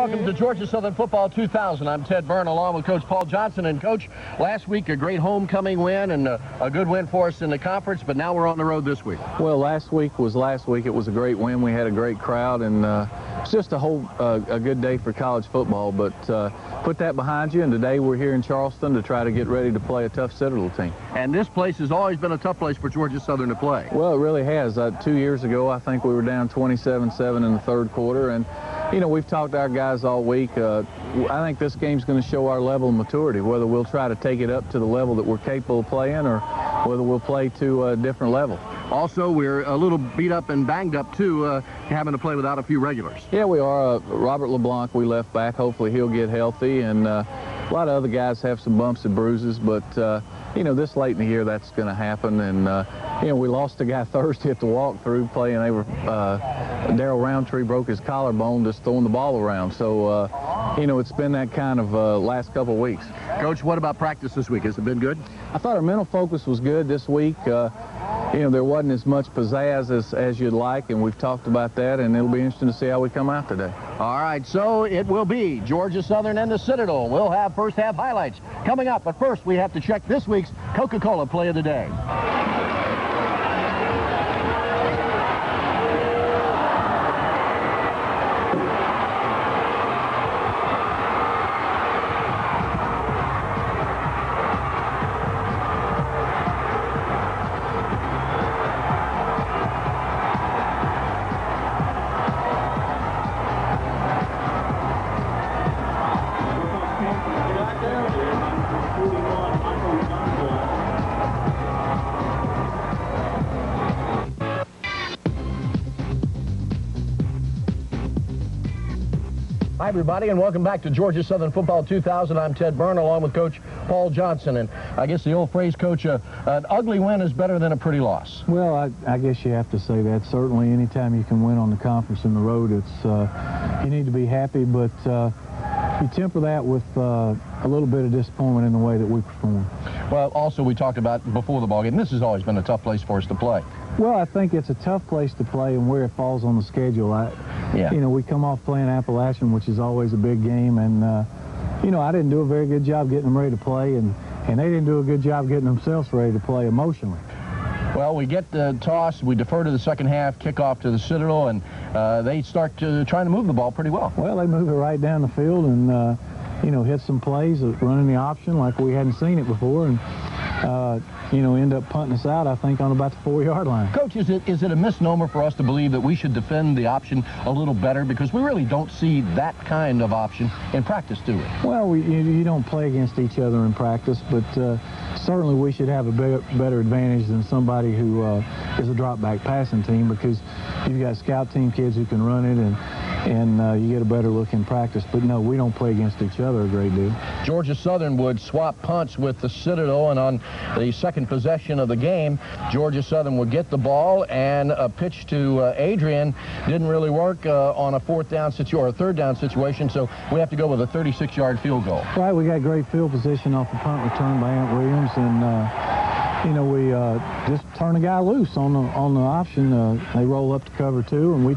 welcome to Georgia Southern Football 2000. I'm Ted Byrne along with Coach Paul Johnson. And, Coach, last week a great homecoming win and a good win for us in the conference, but now we're on the road this week. Well, last week was last week. It was a great win. We had a great crowd, and it's just a good day for college football. But put that behind you, and today we're here in Charleston to try to get ready to play a tough Citadel team. And this place has always been a tough place for Georgia Southern to play. Well, it really has. 2 years ago, I think we were down 27-7 in the third quarter, and you know, we've talked to our guys all week. I think this game's going to show our level of maturity, whether we'll try to take it up to the level that we're capable of playing or whether we'll play to a different level. Also, we're a little beat up and banged up, too, having to play without a few regulars. Yeah, we are. Robert LeBlanc, we left back. Hopefully he'll get healthy, and a lot of other guys have some bumps and bruises, but, you know, this late in the year, that's going to happen. And, you know, we lost a guy Thursday at the walkthrough playing. They were, Darryl Roundtree broke his collarbone just throwing the ball around. So, you know, it's been that kind of last couple of weeks. Coach, what about practice this week? Has it been good? I thought our mental focus was good this week. You know, there wasn't as much pizzazz as you'd like, and we've talked about that, and it'll be interesting to see how we come out today. All right, so it will be Georgia Southern and the Citadel. We'll have first half highlights coming up, but first we have to check this week's Coca-Cola Play of the Day. Hi, everybody, and welcome back to Georgia Southern Football 2000. I'm Ted Byrne, along with Coach Paul Johnson. And I guess the old phrase, Coach, an ugly win is better than a pretty loss. Well, I guess you have to say that. Certainly, anytime you can win on the conference in the road, it's you need to be happy, but you temper that with a little bit of disappointment in the way that we perform. Well, also, we talked about before the ballgame, this has always been a tough place for us to play. Well, I think it's a tough place to play and where it falls on the schedule. Yeah. You know, we come off playing Appalachian, which is always a big game, and, you know, I didn't do a very good job getting them ready to play, and they didn't do a good job getting themselves ready to play emotionally. Well, we get the toss, we defer to the second half, kickoff to the Citadel, and they start trying to move the ball pretty well. Well, they move it right down the field and, you know, hit some plays, running the option like we hadn't seen it before, and, you know, end up punting us out, I think, on about the 4-yard line. Coach, is it a misnomer for us to believe that we should defend the option a little better? Because we really don't see that kind of option in practice, do we? Well, you don't play against each other in practice, but certainly we should have a better advantage than somebody who is a drop-back passing team, because you've got scout team kids who can run it, and you get a better look in practice. But no, we don't play against each other a great deal. Georgia Southern would swap punts with the Citadel, and on the second possession of the game, Georgia Southern would get the ball, and a pitch to Adrian didn't really work on a fourth down situation or a third down situation, so we have to go with a 36-yard field goal. Right, we got great field position off the punt return by Ant Williams, and you know, we just turn a guy loose on the option. They roll up to cover two, and we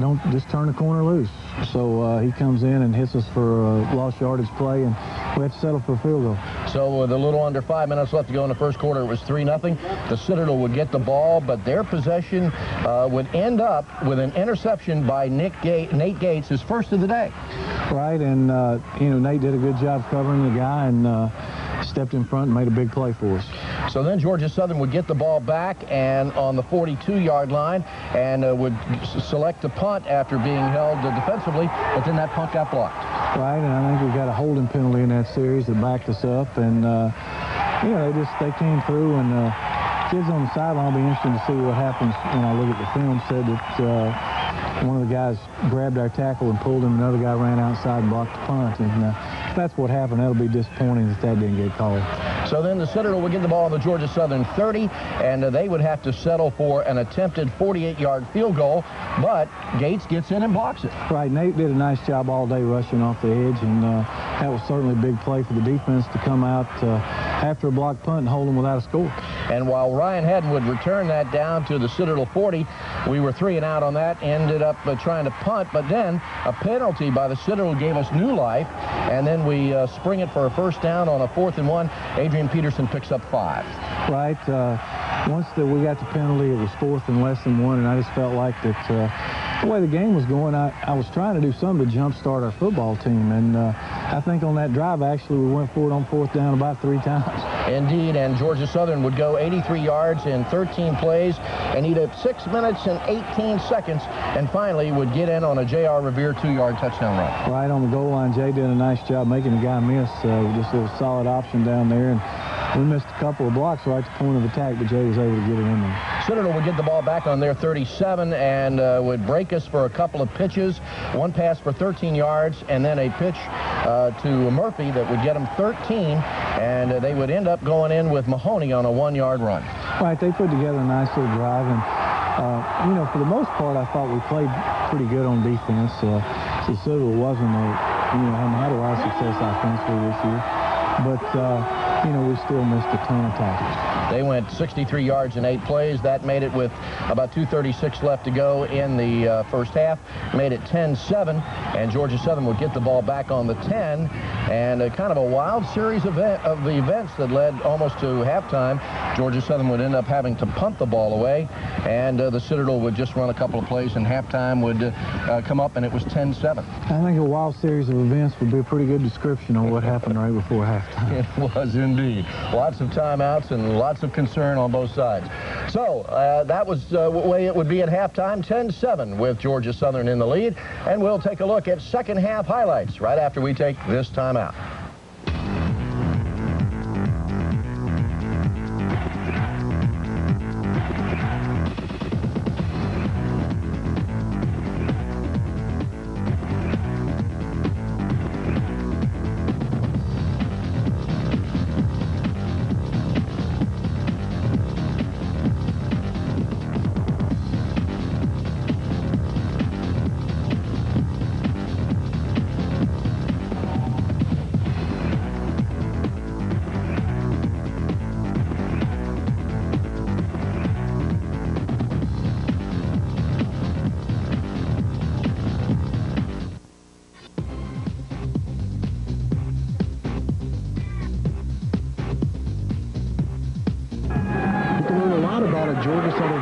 don't just turn the corner loose. So he comes in and hits us for a lost yardage play, and we have to settle for a field goal. So with a little under 5 minutes left to go in the first quarter, it was 3-0. The Citadel would get the ball, but their possession would end up with an interception by Nate Gates, his first of the day. Right, and you know, Nate did a good job covering the guy, and stepped in front and made a big play for us. So then Georgia Southern would get the ball back, and on the 42-yard line, and would select a punt after being held defensively, but then that punt got blocked. Right, and I think we got a holding penalty in that series that backed us up, and you know, they came through, and kids on the sideline will be interesting to see what happens when I look at the film. Said that one of the guys grabbed our tackle and pulled him, another guy ran outside and blocked the punt, and that's what happened. That'll be disappointing if that didn't get called. So then the Citadel would get the ball on the Georgia Southern 30, and they would have to settle for an attempted 48-yard field goal, but Gates gets in and blocks it. Right, Nate did a nice job all day rushing off the edge, and that was certainly a big play for the defense to come out after a blocked punt and hold them without a score. And while Ryan Hadden would return that down to the Citadel 40, we were 3 and out on that, ended up trying to punt, but then a penalty by the Citadel gave us new life, and then we spring it for a first down on a 4th and 1. Adrian Peterson picks up 5. Right. Once that we got the penalty, it was 4th and less than 1, and I just felt like that the way the game was going, I was trying to do something to jumpstart our football team, and I think on that drive, actually, we went for it on 4th down about 3 times. Indeed, and Georgia Southern would go 83 yards in 13 plays and eat up 6 minutes and 18 seconds, and finally would get in on a J.R. Revere 2-yard touchdown run. Right on the goal line, Jay did a nice job making the guy miss. Just a solid option down there, and we missed a couple of blocks right at the point of attack, but Jay was able to get it in there. Citadel would get the ball back on their 37 and would break us for a couple of pitches. One pass for 13 yards and then a pitch to Murphy that would get them 13, and they would end up going in with Mahoney on a 1-yard run. Right, they put together a nice little drive, and you know, for the most part, I thought we played pretty good on defense. So Citadel wasn't a, hadn't had a lot of success offensively this year, but we still missed a ton of tackles. They went 63 yards in 8 plays. That made it with about 2:36 left to go in the first half. Made it 10-7, and Georgia Southern would get the ball back on the 10, and a kind of a wild series of the events that led almost to halftime. Georgia Southern would end up having to punt the ball away, and the Citadel would just run a couple of plays, and halftime would come up, and it was 10-7. I think a wild series of events would be a pretty good description on what happened right before halftime. It was in indeed. Lots of timeouts and lots of concern on both sides. So that was the way it would be at halftime, 10-7 with Georgia Southern in the lead. And we'll take a look at second half highlights right after we take this timeout.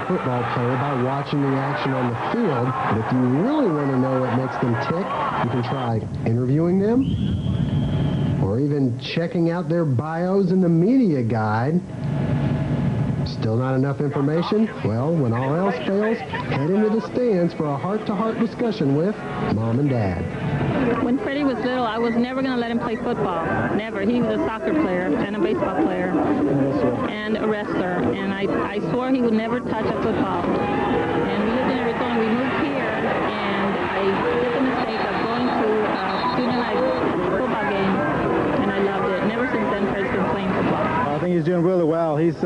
Football player by watching the action on the field, but if you really want to know what makes them tick, you can try interviewing them or even checking out their bios in the media guide. Still not enough information? Well, when all else fails, head into the stands for a heart-to-heart discussion with Mom and Dad. When Freddie was little, I was never going to let him play football. Never. He was a soccer player and a baseball player and a wrestler. And I swore he would never touch a football. And we lived in Arizona. We moved here, and I did the mistake of going to a student life football game, and I loved it. Never since then, Freddie's been playing football. I think he's doing really well. He's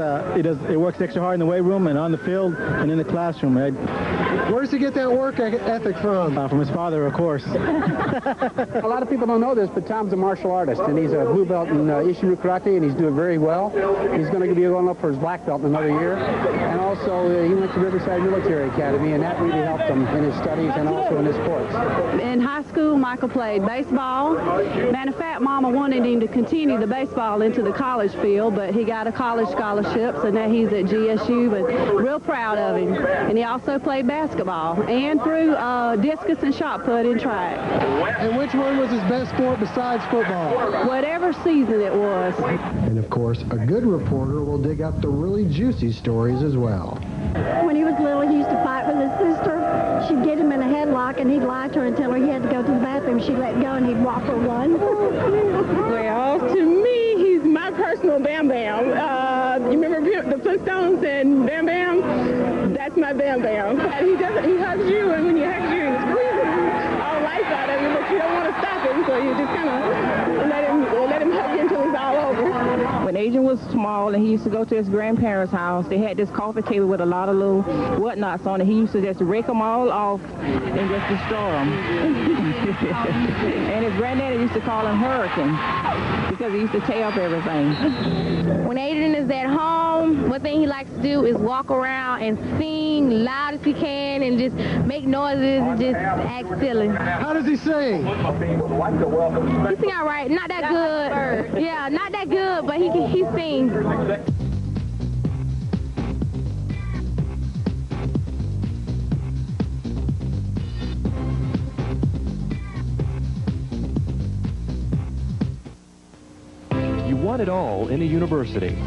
he works extra hard in the weight room and on the field and in the classroom. Where does he get that work ethic from? From his father, of course. A lot of people don't know this, but Tom's a martial artist, and he's a blue belt in Isshin-ryu karate, and he's doing very well. He's going to be going up for his black belt in another year. And also, he went to Riverside Military Academy, and that really helped him in his studies and also in his sports. In high school, Michael played baseball. Matter of fact, Mama wanted him to continue the baseball into the college field, but he got a college scholarship, so now he's at GSU, but real proud of him. And he also played basketball and threw discus and shot put in track. And which one was his best sport besides football? Whatever season it was. And of course, a good reporter will dig up the really juicy stories as well. When he was little, he used to fight with his sister. She'd get him in a headlock, and he'd lie to her and tell her he had to go to the bathroom. She'd let go, and he'd walk her one. Well, to me, he's my personal Bam Bam. You remember the Flintstones and Bam Bam? That's my Bam Bam. And he hugs you, and when you hug you, he's squeezing all life out of you, but you don't want to stop him, so you just kind of let him hug you until he's all over. When Adrian was small, and he used to go to his grandparents' house. They had this coffee table with a lot of little whatnots on it. He used to just rake them all off and just destroy them. And his granddaddy used to call him Hurricane because he used to tear up everything. When Adrian is at home, one thing he likes to do is walk around and sing loud as he can and just make noises and just act silly. How does he sing? He sing all right. Not that good. Yeah, not that good, but he sings. You want it all in a university. He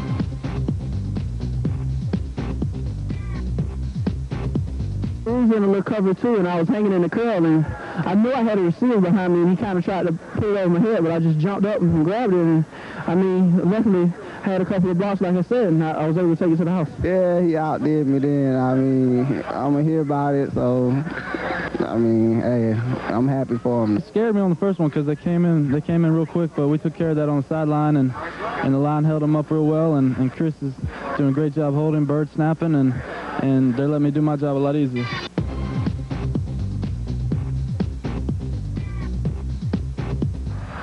was in a little cover too, and I was hanging in the curl, and I knew I had a receiver behind me, and he kind of tried to pull it over my head, but I just jumped up and grabbed it, and I mean, luckily had a couple of blocks, like I said, and I was able to take it to the house. Yeah, he outdid me then. I mean, I'm going to hear about it, so, I mean, hey, I'm happy for him. It scared me on the first one because they came in real quick, but we took care of that on the sideline, and the line held them up real well, and Chris is doing a great job holding, bird snapping, and they let me do my job a lot easier.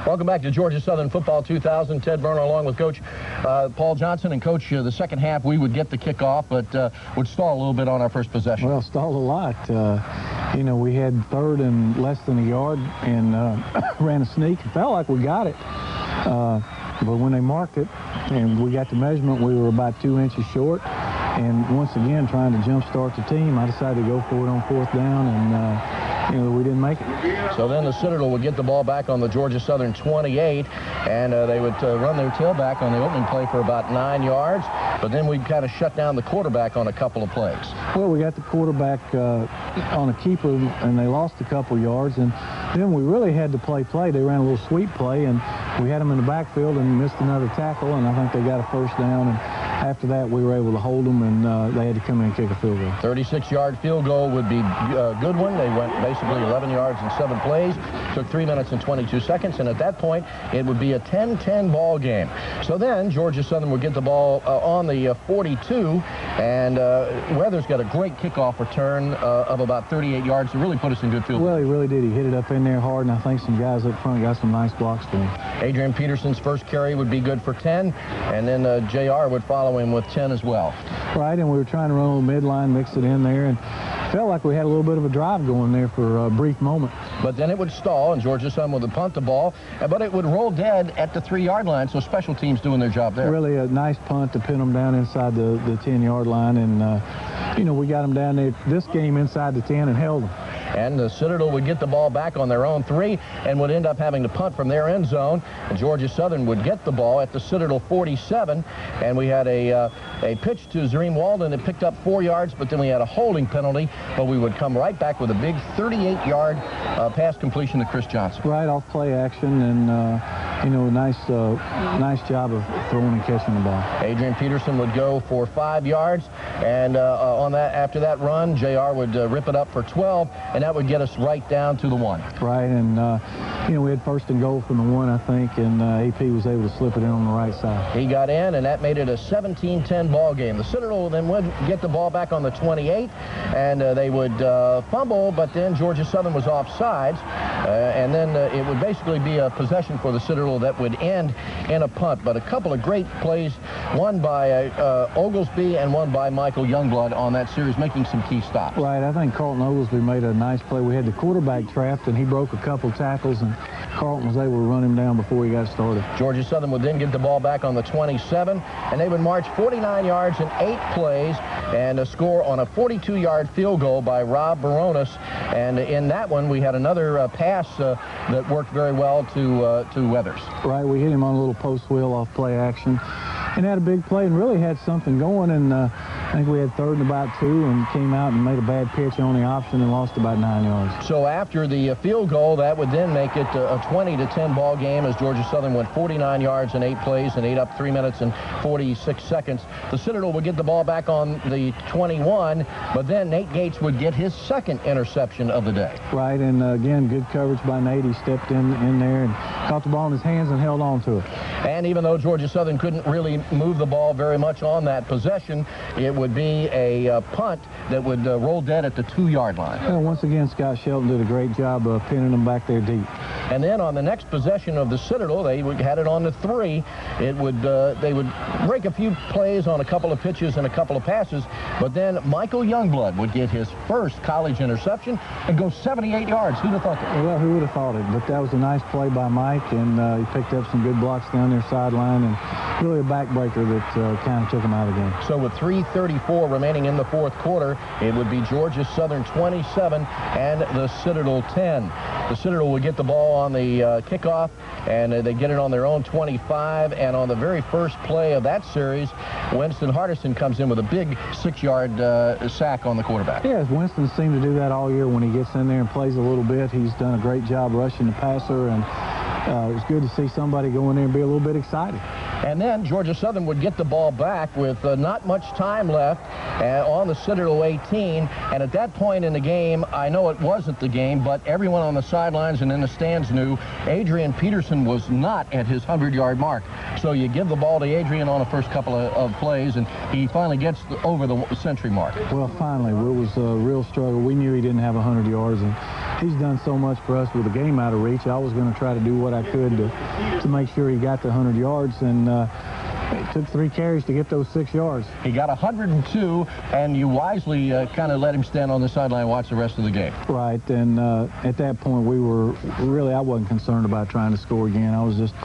Welcome back to Georgia Southern Football 2000. Ted Byrne along with Coach Paul Johnson. And Coach, the second half we would get the kickoff, but would stall a little bit on our first possession. Well, stalled a lot. You know, we had third and less than a yard and ran a sneak. It felt like we got it. But when they marked it and we got the measurement, we were about 2 inches short. And once again, trying to jumpstart the team, I decided to go for it on fourth down, and you know, we didn't make it. So then the Citadel would get the ball back on the Georgia Southern 28, and they would run their tailback on the opening play for about 9 yards, but then we'd kind of shut down the quarterback on a couple of plays. Well, we got the quarterback on a keeper, and they lost a couple yards, and then we really had to play. They ran a little sweep play, and we had them in the backfield and missed another tackle, and I think they got a first down, and after that we were able to hold them, and they had to come in and kick a field goal. 36-yard field goal would be a good one. They went basically 11 yards in 7 plays, took 3 minutes and 22 seconds, and at that point it would be a 10-10 ball game. So then Georgia Southern would get the ball on the 42, and Weathers got a great kickoff return of about 38 yards to really put us in good field. Well, he really did. He hit it up in there hard, and I think some guys up front got some nice blocks for him. Adrian Peterson's first carry would be good for 10, and then J.R. would follow him with 10 as well. Right, and we were trying to run a little midline, mix it in there, and felt like we had a little bit of a drive going there for a brief moment. But then it would stall, and Georgia Southern would punt the ball, but it would roll dead at the 3-yard line, so special teams doing their job there. Really a nice punt to pin them down inside the 10-yard line, and, you know, we got them down there this game inside the 10 and held them. And the Citadel would get the ball back on their own 3 and would end up having to punt from their end zone. And Georgia Southern would get the ball at the Citadel 47, and we had a pitch to Zareem Walden that picked up 4 yards, but then we had a holding penalty, but we would come right back with a big 38-yard pass completion to Chris Johnson. Right off play action, and you know, nice job of throwing and catching the ball. Adrian Peterson would go for 5 yards, and on that, after that run, J.R. would rip it up for 12, and that would get us right down to the 1. Right, and you know, we had first and goal from the 1, I think, and AP was able to slip it in on the right side. He got in, and that made it a 17-10 ball game. The Citadel then would get the ball back on the 28, and they would fumble, but then Georgia Southern was offsides, and then it would basically be a possession for the Citadel that would end in a punt. But a couple of great plays, one by Oglesby and one by Michael Youngblood on that series, making some key stops. Right, I think Carlton Oglesby made a nice play. We had the quarterback trapped, and he broke a couple tackles, and Carlton was able to run him down before he got started. Georgia Southern would then get the ball back on the 27, and they would march 49 yards in 8 plays and a score on a 42-yard field goal by Rob Baronis. And in that one, we had another pass that worked very well to Weathers. Right, we hit him on a little post wheel off play action, and had a big play and really had something going, and I think we had third and about 2 and came out and made a bad pitch on the option and lost about 9 yards. So after the field goal, that would then make it a 20-10 ball game as Georgia Southern went 49 yards in 8 plays and ate up 3 minutes and 46 seconds. The Citadel would get the ball back on the 21, but then Nate Gates would get his second interception of the day. Right, and again, good coverage by Nate. He stepped in there and caught the ball in his hands and held on to it. And even though Georgia Southern couldn't really move the ball very much on that possession, it would be a punt that would roll dead at the 2-yard line. Well, once again, Scott Shelton did a great job of pinning them back there deep. And then on the next possession of the Citadel, they had it on the 3. It would they would break a few plays on a couple of pitches and a couple of passes, but then Michael Youngblood would get his first college interception and go 78 yards. Who'd have thought that? Well, who would have thought it? But that was a nice play by Mike, and he picked up some good blocks down their sideline, and really a backbreaker that kind of took him out of the game. So with 3:34 remaining in the fourth quarter, it would be Georgia Southern 27 and the Citadel 10. The Citadel would get the ball on the kickoff, and they get it on their own 25, and on the very first play of that series, Winston Hardison comes in with a big 6-yard sack on the quarterback. Yes, Winston seemed to do that all year. When he gets in there and plays a little bit, he's done a great job rushing the passer, and it's good to see somebody go in there and be a little bit excited. And then Georgia Southern would get the ball back with not much time left on the Citadel 18. And at that point in the game, I know it wasn't the game, but everyone on the sidelines and in the stands knew Adrian Peterson was not at his 100-yard mark. So you give the ball to Adrian on the first couple of plays, and he finally gets over the century mark. Well, finally, it was a real struggle. We knew he didn't have 100 yards, and he's done so much for us with the game out of reach. I was going to try to do what I could to make sure he got the 100 yards, and it took 3 carries to get those 6 yards. He got 102, and you wisely kind of let him stand on the sideline and watch the rest of the game. Right, and at that point, we were really, I wasn't concerned about trying to score again. I was just,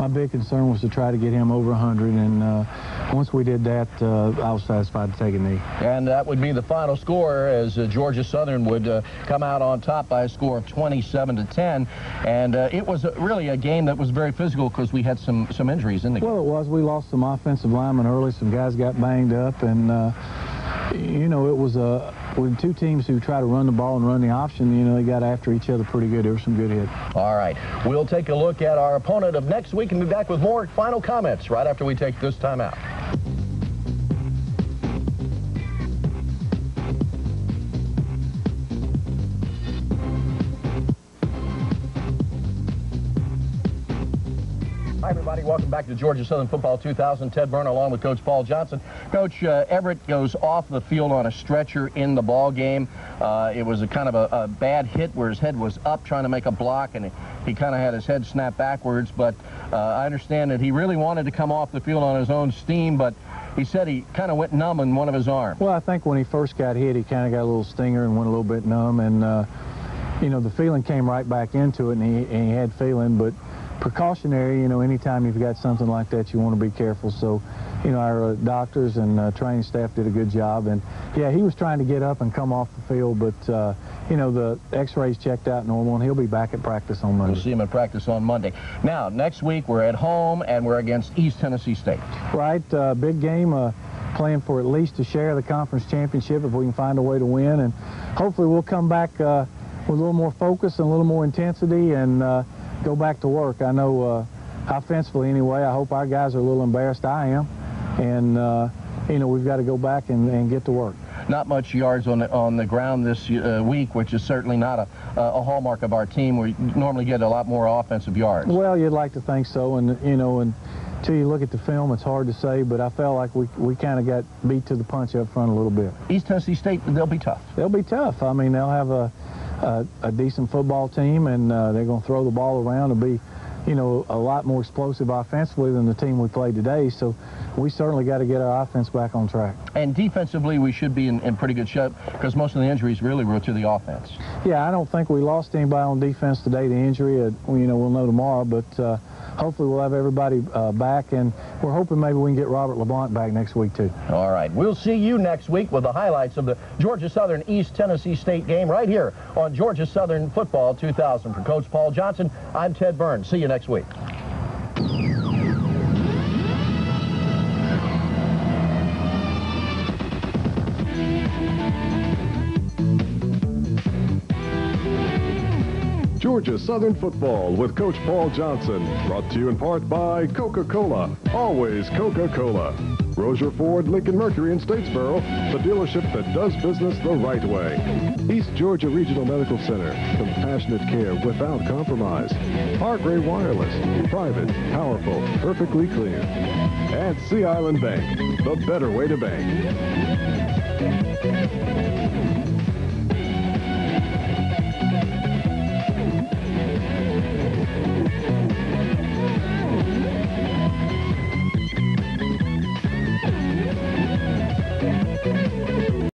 my big concern was to try to get him over 100, and once we did that, I was satisfied to take a knee. And that would be the final score, as Georgia Southern would come out on top by a score of 27-10, and it was really a game that was very physical because we had some injuries in the game. Well, it was. We lost some offensive linemen early. Some guys got banged up, and you know, it was a with 2 teams who try to run the ball and run the option, you know, they got after each other pretty good. There were some good hits. All right. We'll take a look at our opponent of next week and be back with more final comments right after we take this time out. Hi, everybody. Welcome back to Georgia Southern Football 2000. Ted Byrne along with Coach Paul Johnson. Coach Everett goes off the field on a stretcher in the ball game. It was a kind of a bad hit where his head was up trying to make a block, and he kind of had his head snap backwards. But I understand that he really wanted to come off the field on his own steam, but he said he kind of went numb in one of his arms. Well, I think when he first got hit, he kind of got a little stinger and went a little bit numb, and, you know, the feeling came right back into it, and he had feeling, but precautionary, you know, anytime you've got something like that, you want to be careful. So, you know, our doctors and training staff did a good job. And, yeah, he was trying to get up and come off the field, but, you know, the x-rays checked out normal, and he'll be back at practice on Monday. We'll see him at practice on Monday. Now, next week we're at home, and we're against East Tennessee State. Right, big game, playing for at least a share of the conference championship if we can find a way to win. And hopefully we'll come back with a little more focus and a little more intensity, and go back to work. I know offensively anyway, I hope our guys are a little embarrassed. I am. And, you know, we've got to go back and get to work. Not much yards on the ground this week, which is certainly not a hallmark of our team. We normally get a lot more offensive yards. Well, you'd like to think so. And, you know, until you look at the film, it's hard to say, but I felt like we kind of got beat to the punch up front a little bit. East Tennessee State, they'll be tough. They'll be tough. I mean, they'll have a decent football team, and they're going to throw the ball around and be, you know, a lot more explosive offensively than the team we played today. So we certainly got to get our offense back on track. And defensively, we should be in pretty good shape because most of the injuries really were to the offense. Yeah, I don't think we lost anybody on defense today to injury. You know, we'll know tomorrow, but hopefully we'll have everybody back, and we're hoping maybe we can get Robert LeBlanc back next week, too. All right. We'll see you next week with the highlights of the Georgia Southern East Tennessee State game right here on Georgia Southern Football 2000. For Coach Paul Johnson, I'm Ted Byrne. See you next week. Georgia Southern Football with Coach Paul Johnson, brought to you in part by Coca-Cola. Always Coca-Cola. Rozier Ford Lincoln Mercury in Statesboro, the dealership that does business the right way. East Georgia Regional Medical Center, compassionate care without compromise. ArcGrey Wireless, private, powerful, perfectly clear. And Sea Island Bank, the better way to bank.